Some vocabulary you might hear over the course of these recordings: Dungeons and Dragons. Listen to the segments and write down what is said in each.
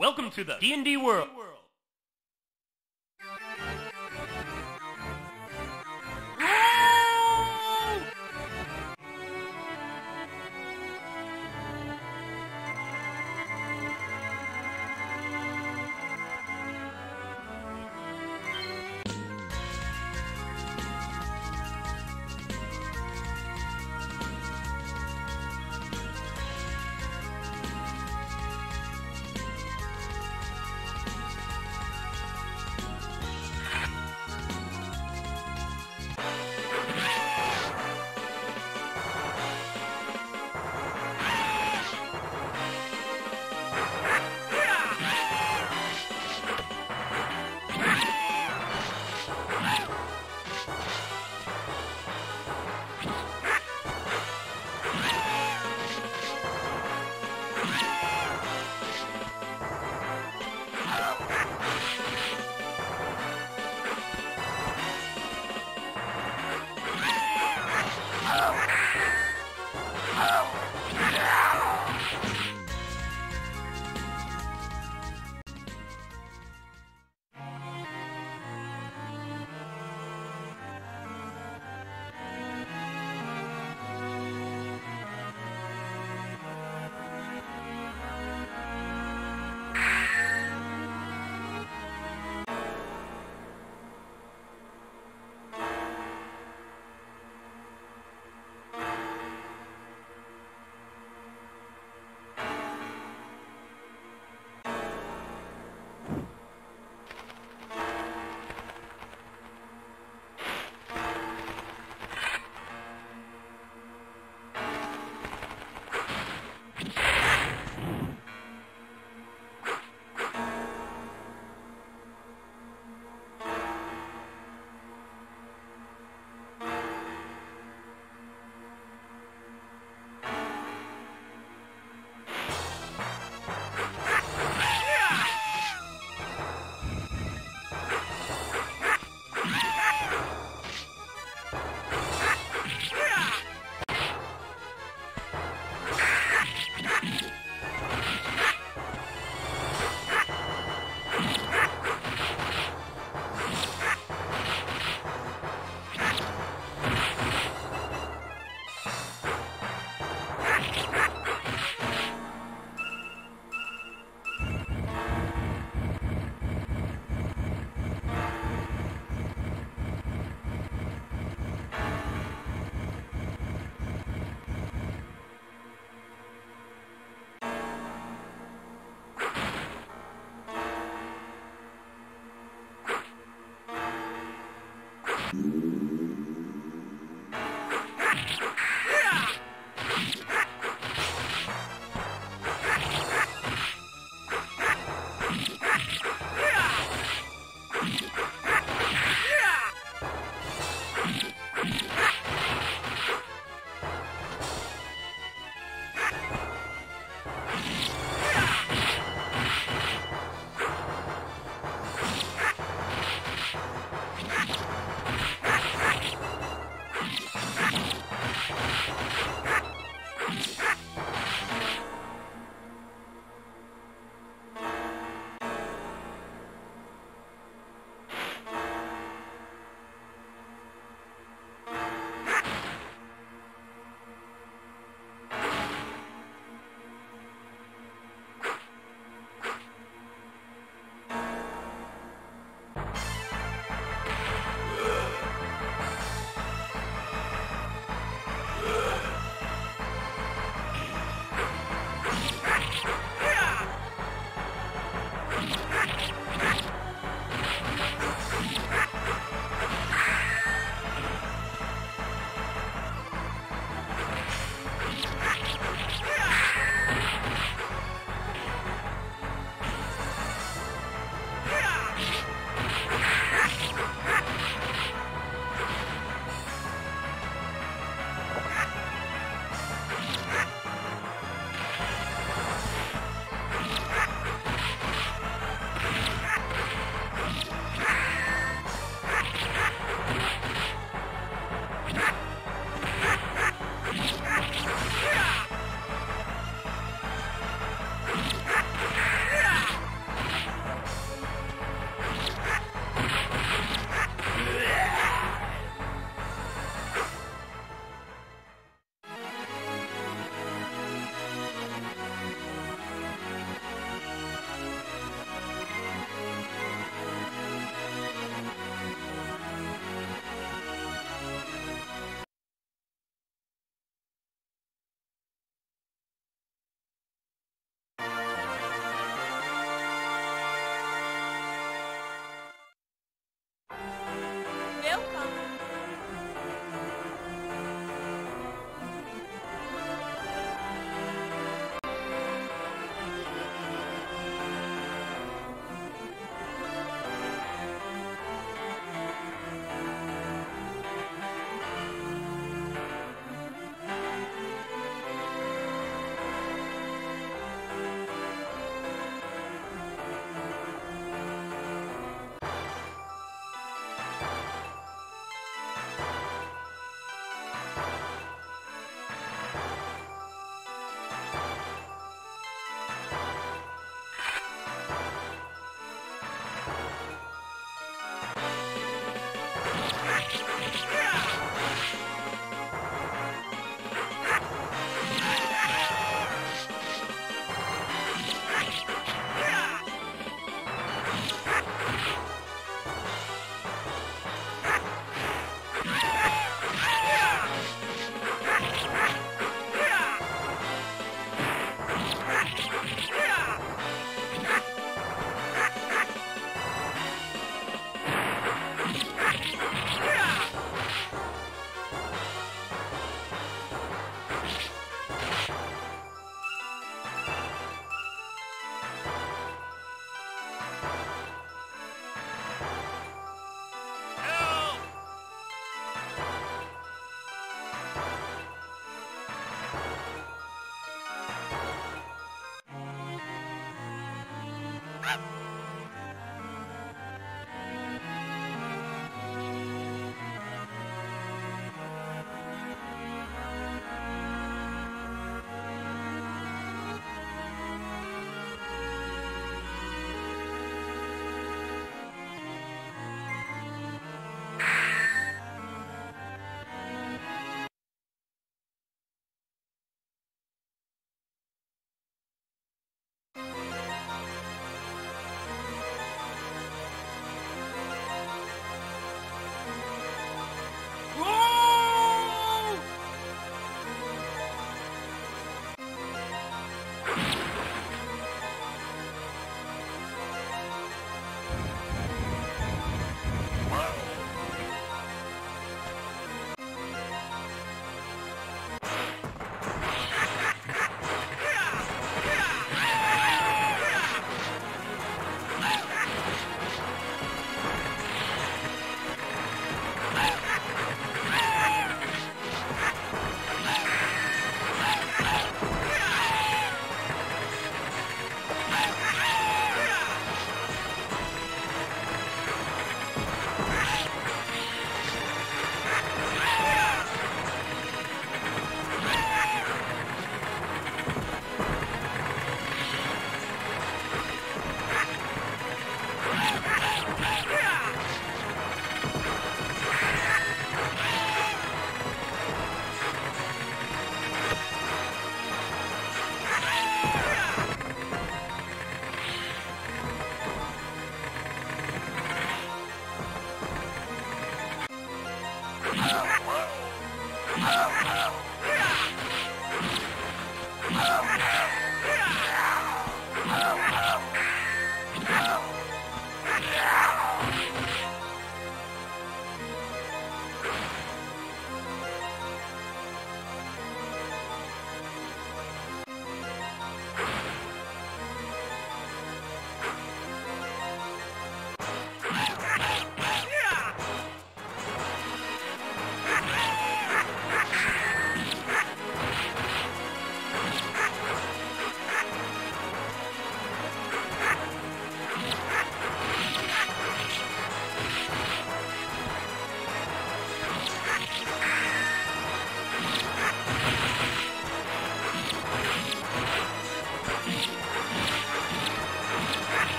Welcome to the D&D world.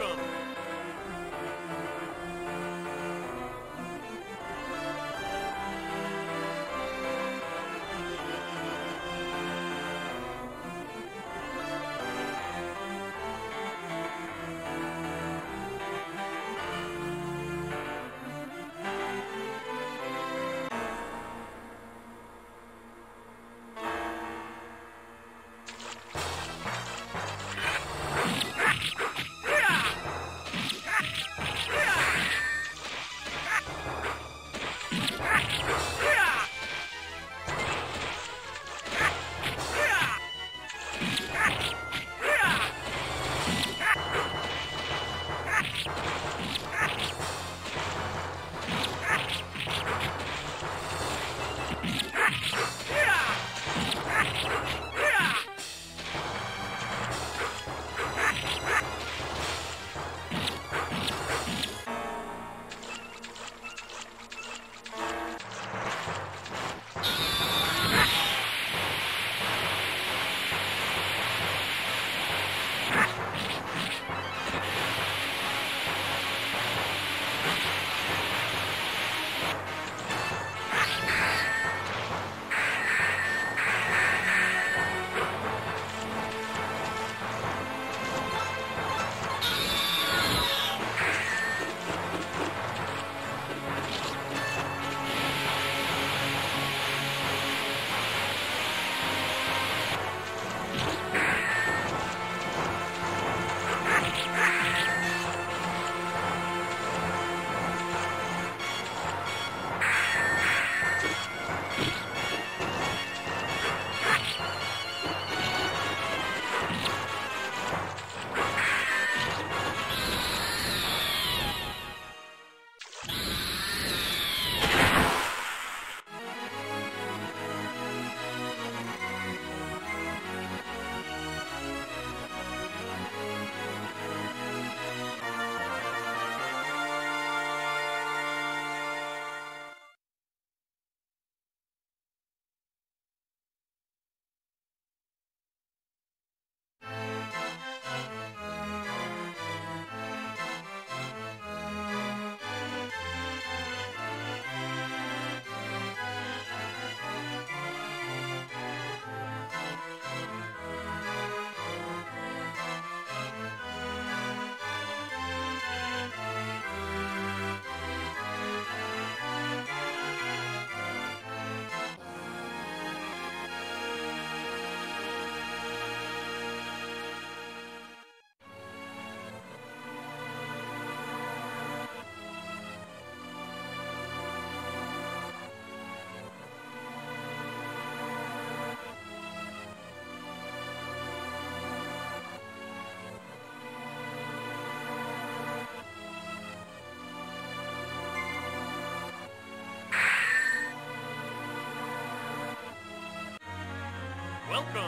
Welcome. Welcome.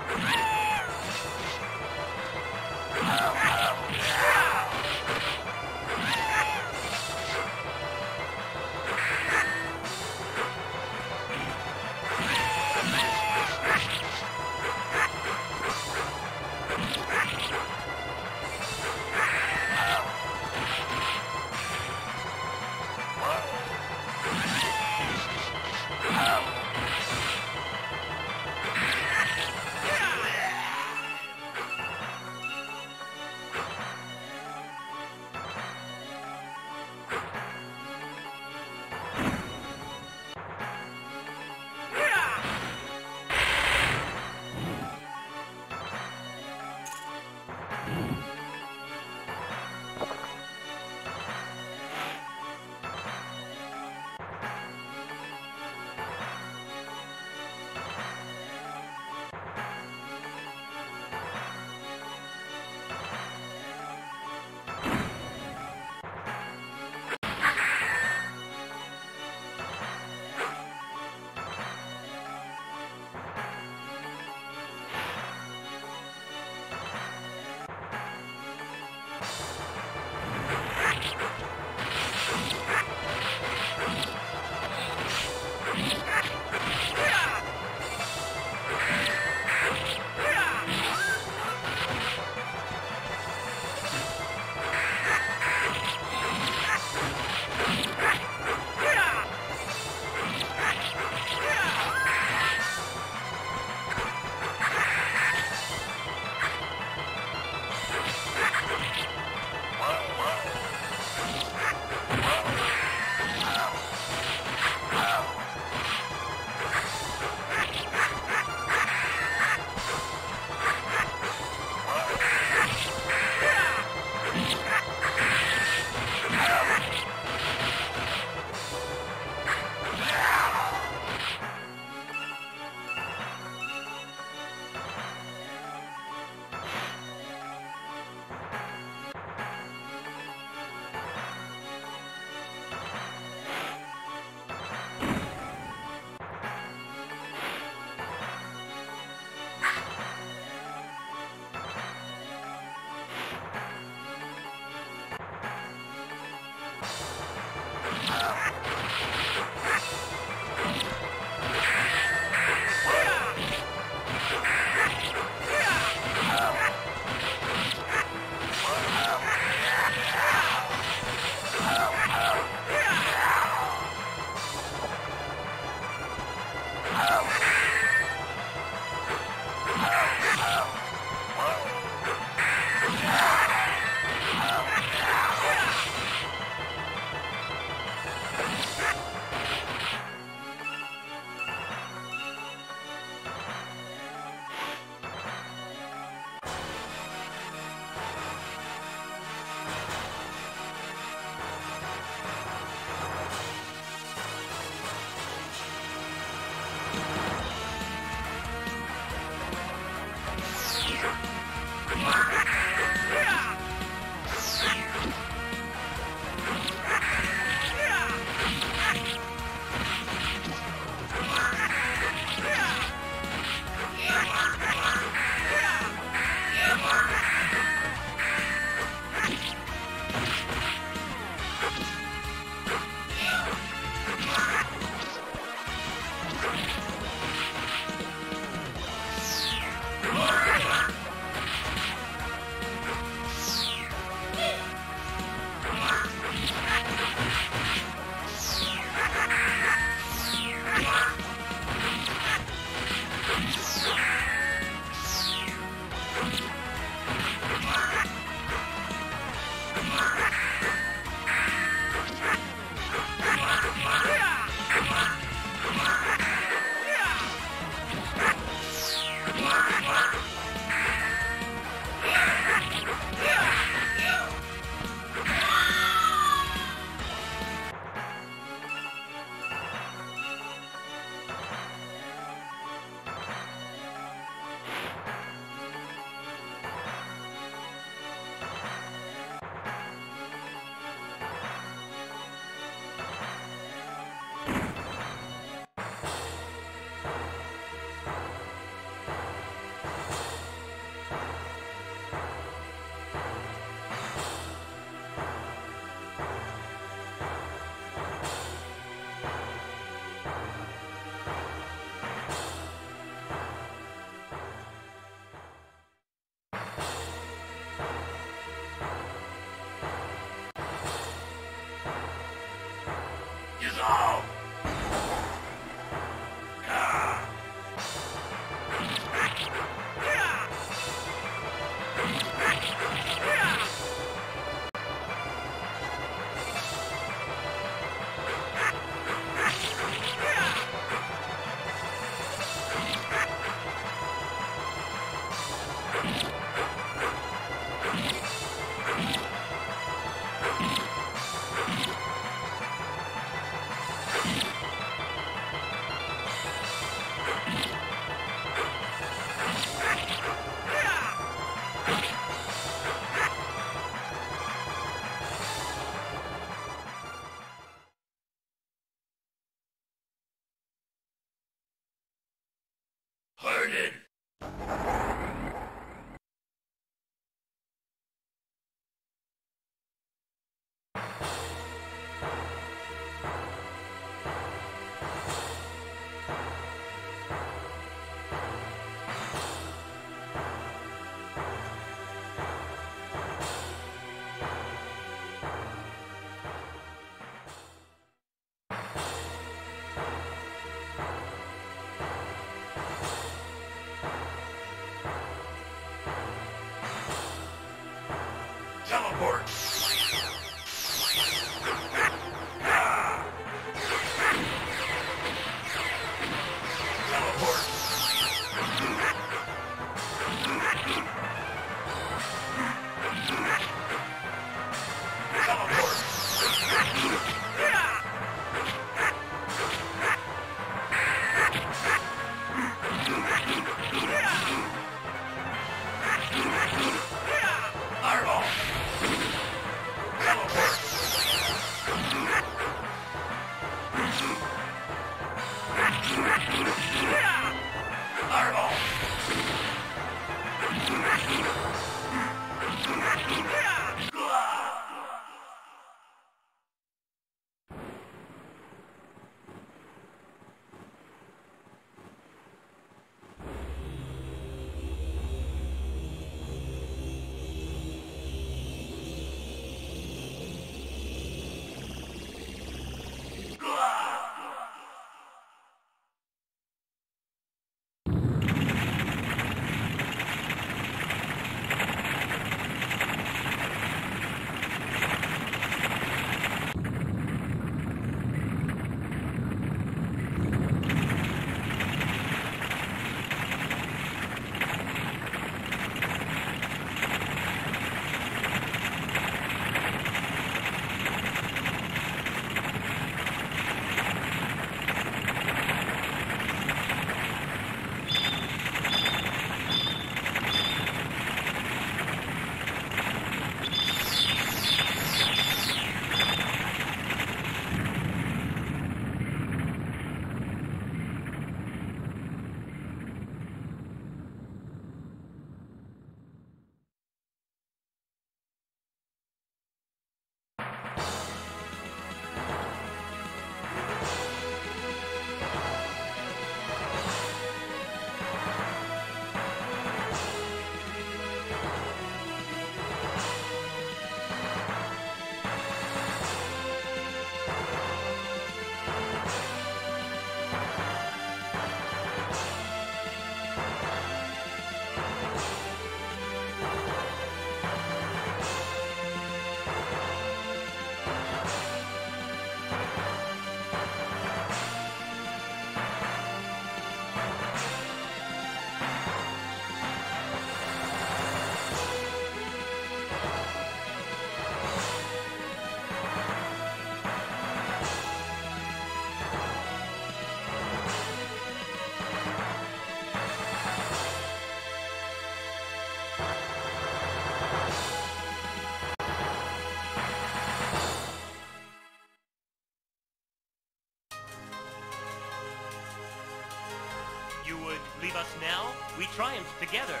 us now, we triumph together.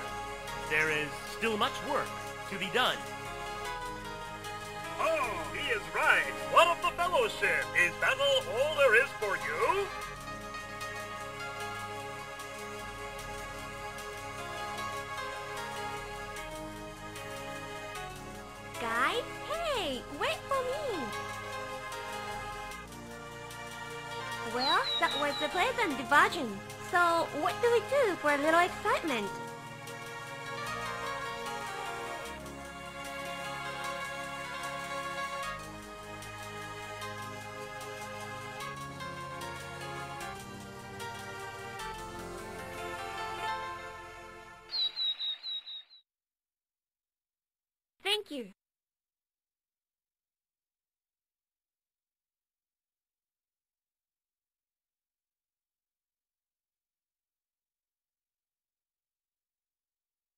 There is still much work to be done. Oh, he is right. One of the Fellowship. Is that all there is for you? Guide? Hey, wait for me. Well, that was a pleasant diversion. So, what do we do for a little excitement? Thank you.